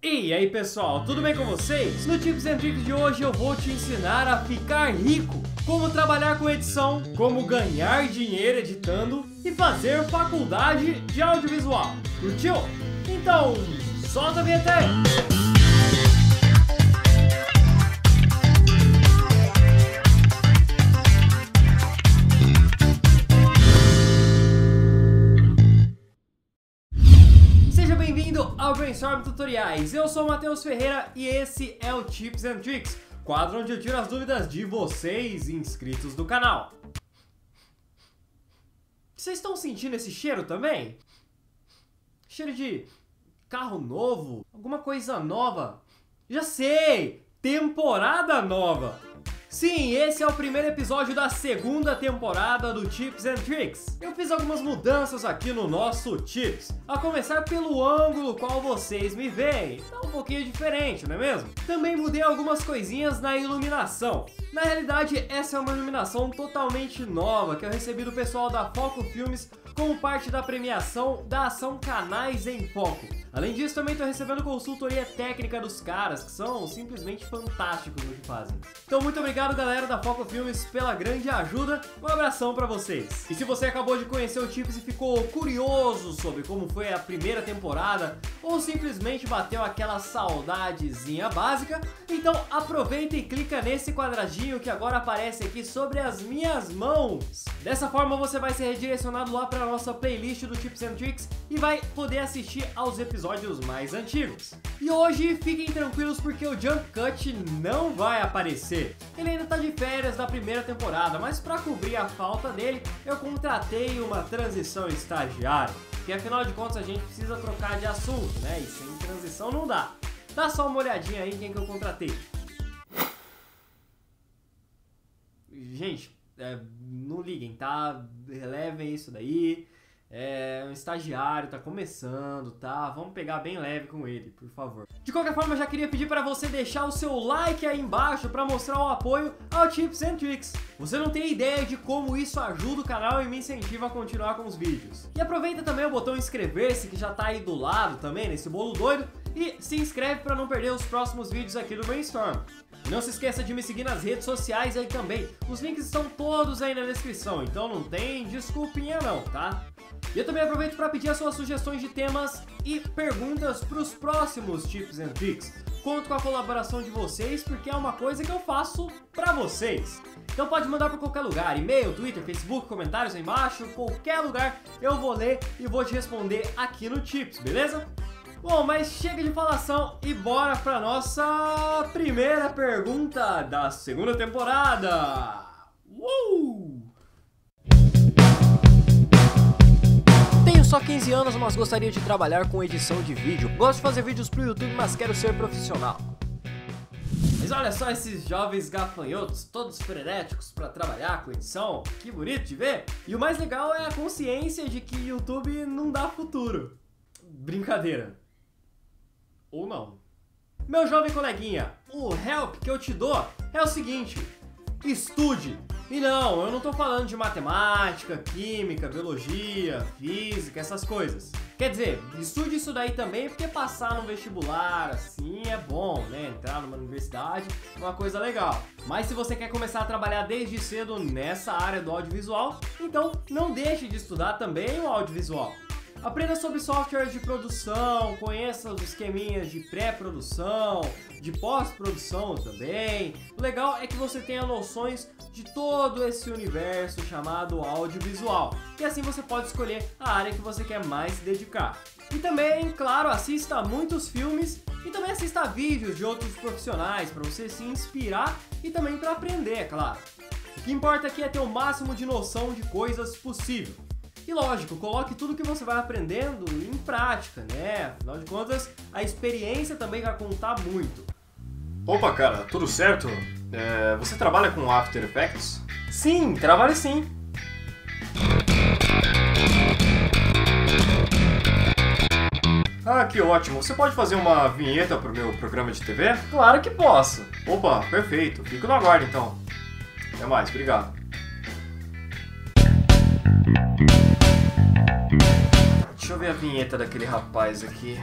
E aí pessoal, tudo bem com vocês? No Tips and Tricks de hoje eu vou te ensinar a ficar rico, como trabalhar com edição, como ganhar dinheiro editando e fazer faculdade de audiovisual. Curtiu? Então, solta a vinheta aí! Ao Brainstorm Tutoriais, eu sou o Matheus Ferreira e esse é o Tips and Tricks, quadro onde eu tiro as dúvidas de vocês inscritos do canal. Vocês estão sentindo esse cheiro também? Cheiro de carro novo, alguma coisa nova? Já sei! Temporada nova! Sim, esse é o primeiro episódio da segunda temporada do Tips and Tricks. Eu fiz algumas mudanças aqui no nosso Tips, a começar pelo ângulo qual vocês me veem. Tá um pouquinho diferente, não é mesmo? Também mudei algumas coisinhas na iluminação. Na realidade, essa é uma iluminação totalmente nova que eu recebi do pessoal da Foco Filmes como parte da premiação da ação Canais em Foco. Além disso, também estou recebendo consultoria técnica dos caras, que são simplesmente fantásticos no que fazem. Então, muito obrigado, galera da Foco Filmes, pela grande ajuda. Um abração pra vocês. E se você acabou de conhecer o Tips e ficou curioso sobre como foi a primeira temporada, ou simplesmente bateu aquela saudadezinha básica, então aproveita e clica nesse quadradinho que agora aparece aqui sobre as minhas mãos. Dessa forma, você vai ser redirecionado lá pra nossa playlist do Tips and Tricks e vai poder assistir aos episódios mais antigos. E hoje, fiquem tranquilos porque o Jump Cut não vai aparecer. Ele ainda tá de férias da primeira temporada, mas para cobrir a falta dele, eu contratei uma transição estagiária, porque afinal de contas a gente precisa trocar de assunto, né? E sem transição não dá. Dá só uma olhadinha aí em quem que eu contratei. Gente, não liguem, tá? Relevem isso daí. É um estagiário, tá começando, tá? Vamos pegar bem leve com ele, por favor. De qualquer forma, eu já queria pedir pra você deixar o seu like aí embaixo pra mostrar o apoio ao Tips and Tricks. Você não tem ideia de como isso ajuda o canal e me incentiva a continuar com os vídeos. E aproveita também o botão inscrever-se que já tá aí do lado também, nesse bolo doido. E se inscreve pra não perder os próximos vídeos aqui do Brainstorm. Não se esqueça de me seguir nas redes sociais aí também. Os links estão todos aí na descrição, então não tem desculpinha não, tá? E eu também aproveito para pedir as suas sugestões de temas e perguntas para os próximos Tips and Tricks. Conto com a colaboração de vocês porque é uma coisa que eu faço para vocês. Então pode mandar para qualquer lugar, e-mail, Twitter, Facebook, comentários aí embaixo, qualquer lugar eu vou ler e vou te responder aqui no Tips, beleza? Bom, mas chega de falação e bora para nossa primeira pergunta da segunda temporada! Tenho só 15 anos, mas gostaria de trabalhar com edição de vídeo. Gosto de fazer vídeos pro YouTube, mas quero ser profissional. Mas olha só esses jovens gafanhotos, todos frenéticos pra trabalhar com edição. Que bonito de ver! E o mais legal é a consciência de que YouTube não dá futuro. Brincadeira. Ou não. Meu jovem coleguinha, o help que eu te dou é o seguinte: estude. E não, eu não tô falando de matemática, química, biologia, física, essas coisas. Quer dizer, estude isso daí também, porque passar no vestibular, assim, é bom, né? Entrar numa universidade é uma coisa legal. Mas se você quer começar a trabalhar desde cedo nessa área do audiovisual, então não deixe de estudar também o audiovisual. Aprenda sobre softwares de produção, conheça os esqueminhas de pré-produção, de pós-produção também. O legal é que você tenha noções de todo esse universo chamado audiovisual. E assim você pode escolher a área que você quer mais se dedicar. E também, claro, assista muitos filmes e também assista vídeos de outros profissionais para você se inspirar e também para aprender, é claro. O que importa aqui é ter o máximo de noção de coisas possível. E lógico, coloque tudo que você vai aprendendo em prática, né? Afinal de contas, a experiência também vai contar muito. Opa, cara, tudo certo? Você trabalha com After Effects? Sim, trabalho sim. Ah, que ótimo! Você pode fazer uma vinheta pro meu programa de TV? Claro que posso! Opa, perfeito! Fico no aguardo então. Até mais, obrigado. Deixa eu ver a vinheta daquele rapaz aqui.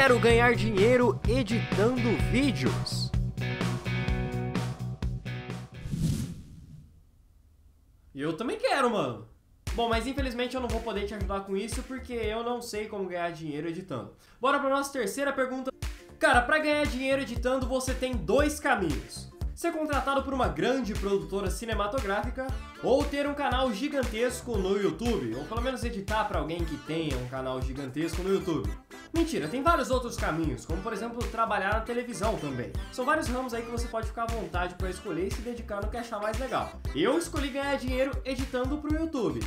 Quero ganhar dinheiro editando vídeos. Eu também quero, mano. Bom, mas infelizmente eu não vou poder te ajudar com isso porque eu não sei como ganhar dinheiro editando. Bora para nossa terceira pergunta. Cara, para ganhar dinheiro editando você tem dois caminhos. Ser contratado por uma grande produtora cinematográfica ou ter um canal gigantesco no YouTube, ou pelo menos editar para alguém que tenha um canal gigantesco no YouTube. Mentira, tem vários outros caminhos, como por exemplo trabalhar na televisão também. São vários ramos aí que você pode ficar à vontade para escolher e se dedicar no que achar mais legal. Eu escolhi ganhar dinheiro editando pro YouTube.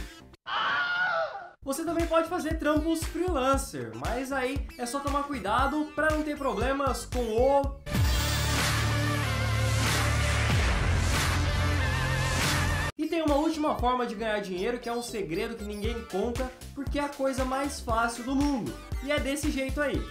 Você também pode fazer trampos freelancer, mas aí é só tomar cuidado para não ter problemas com o... E tem uma última forma de ganhar dinheiro que é um segredo que ninguém conta porque é a coisa mais fácil do mundo. E é desse jeito aí.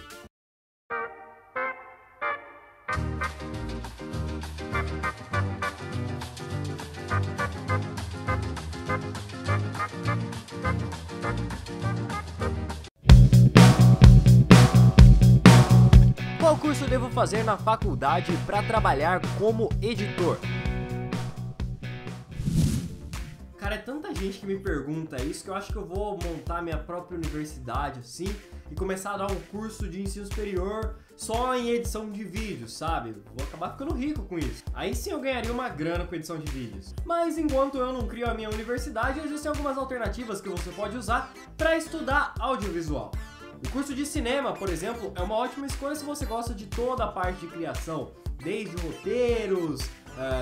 Qual curso eu devo fazer na faculdade para trabalhar como editor? Cara, é tanta gente que me pergunta isso que eu acho que eu vou montar minha própria universidade, assim, e começar a dar um curso de ensino superior só em edição de vídeos, sabe? Vou acabar ficando rico com isso. Aí sim eu ganharia uma grana com edição de vídeos. Mas enquanto eu não crio a minha universidade, existem algumas alternativas que você pode usar para estudar audiovisual. O curso de cinema, por exemplo, é uma ótima escolha se você gosta de toda a parte de criação, desde roteiros...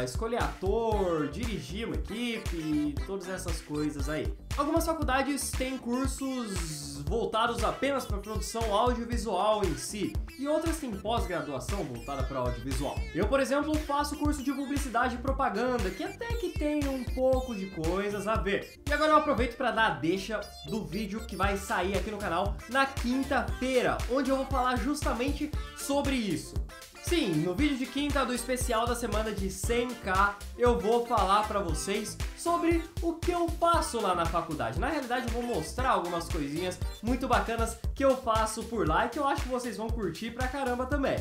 escolher ator, dirigir uma equipe e todas essas coisas aí. Algumas faculdades têm cursos voltados apenas para produção audiovisual em si, e outras têm pós-graduação voltada para audiovisual. Eu, por exemplo, faço curso de publicidade e propaganda, que até que tem um pouco de coisas a ver. E agora eu aproveito para dar a deixa do vídeo que vai sair aqui no canal na quinta-feira, onde eu vou falar justamente sobre isso. Sim, no vídeo de quinta do especial da semana de 100k, eu vou falar pra vocês sobre o que eu faço lá na faculdade. Na realidade, eu vou mostrar algumas coisinhas muito bacanas que eu faço por lá e que eu acho que vocês vão curtir pra caramba também.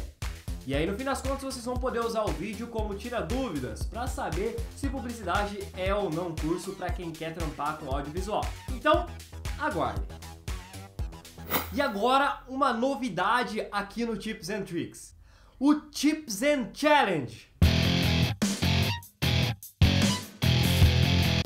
E aí, no fim das contas, vocês vão poder usar o vídeo como tira dúvidas pra saber se publicidade é ou não curso pra quem quer trampar com audiovisual. Então, aguardem! E agora, uma novidade aqui no Tips and Tricks. O Chips and Challenge.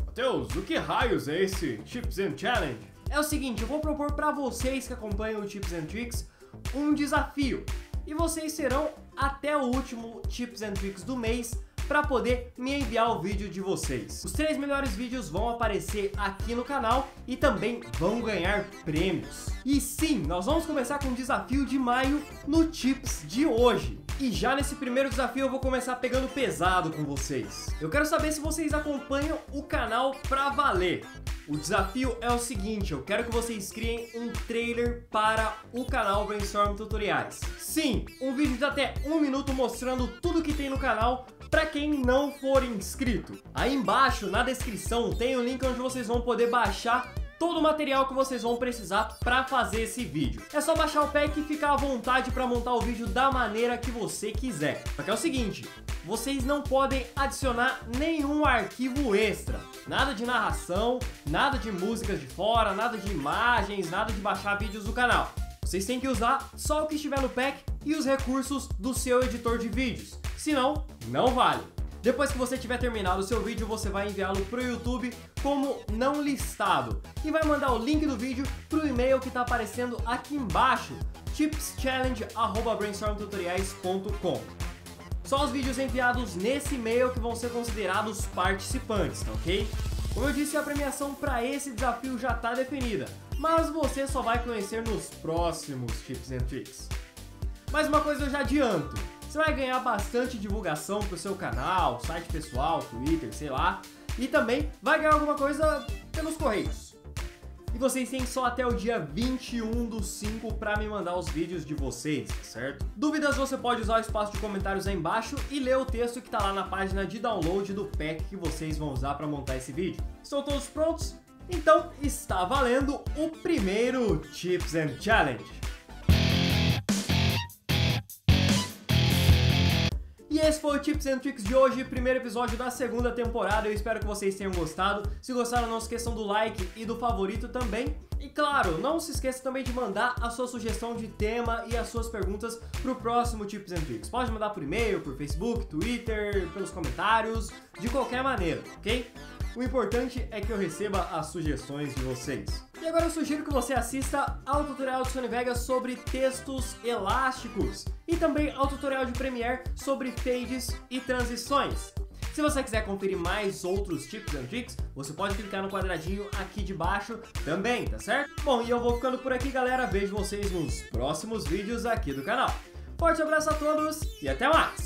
Matheus, o que raios é esse Chips and Challenge? É o seguinte, eu vou propor para vocês que acompanham o Chips and Tricks um desafio. E vocês serão até o último Chips and Tricks do mês para poder me enviar o vídeo de vocês. Os 3 melhores vídeos vão aparecer aqui no canal e também vão ganhar prêmios. E sim, nós vamos começar com o desafio de maio no Chips de hoje. E já nesse primeiro desafio eu vou começar pegando pesado com vocês. Eu quero saber se vocês acompanham o canal pra valer. O desafio é o seguinte, eu quero que vocês criem um trailer para o canal Brainstorm Tutoriais. Sim, um vídeo de até 1 minuto mostrando tudo que tem no canal pra quem não for inscrito. Aí embaixo, na descrição, tem um link onde vocês vão poder baixar todo o material que vocês vão precisar para fazer esse vídeo. É só baixar o pack e ficar à vontade para montar o vídeo da maneira que você quiser. Só que é o seguinte, vocês não podem adicionar nenhum arquivo extra. Nada de narração, nada de músicas de fora, nada de imagens, nada de baixar vídeos do canal. Vocês têm que usar só o que estiver no pack e os recursos do seu editor de vídeos. Senão, não vale. Depois que você tiver terminado o seu vídeo, você vai enviá-lo para o YouTube como não listado e vai mandar o link do vídeo para o e-mail que está aparecendo aqui embaixo, tipschallenge@brainstormtutoriais.com. Só os vídeos enviados nesse e-mail que vão ser considerados participantes, tá ok? Como eu disse, a premiação para esse desafio já está definida, mas você só vai conhecer nos próximos Tips and Tricks. Mais uma coisa eu já adianto. Você vai ganhar bastante divulgação pro seu canal, site pessoal, Twitter, sei lá. E também vai ganhar alguma coisa pelos correios. E vocês têm só até o dia 21/5 para me mandar os vídeos de vocês, certo? Dúvidas você pode usar o espaço de comentários aí embaixo e ler o texto que tá lá na página de download do pack que vocês vão usar para montar esse vídeo. Estão todos prontos? Então está valendo o primeiro Tips and Challenge! esse foi o Tips and Tricks de hoje, primeiro episódio da segunda temporada. Eu espero que vocês tenham gostado. Se gostaram, não se esqueçam do like e do favorito também. E claro, não se esqueça também de mandar a sua sugestão de tema e as suas perguntas pro próximo Tips and Tricks. Pode mandar por e-mail, por Facebook, Twitter, pelos comentários, de qualquer maneira, ok? O importante é que eu receba as sugestões de vocês. E agora eu sugiro que você assista ao tutorial de Sony Vegas sobre textos elásticos e também ao tutorial de Premiere sobre fades e transições. Se você quiser conferir mais outros Tips and Tricks, você pode clicar no quadradinho aqui de baixo também, tá certo? Bom, e eu vou ficando por aqui, galera. Vejo vocês nos próximos vídeos aqui do canal. Forte abraço a todos e até mais!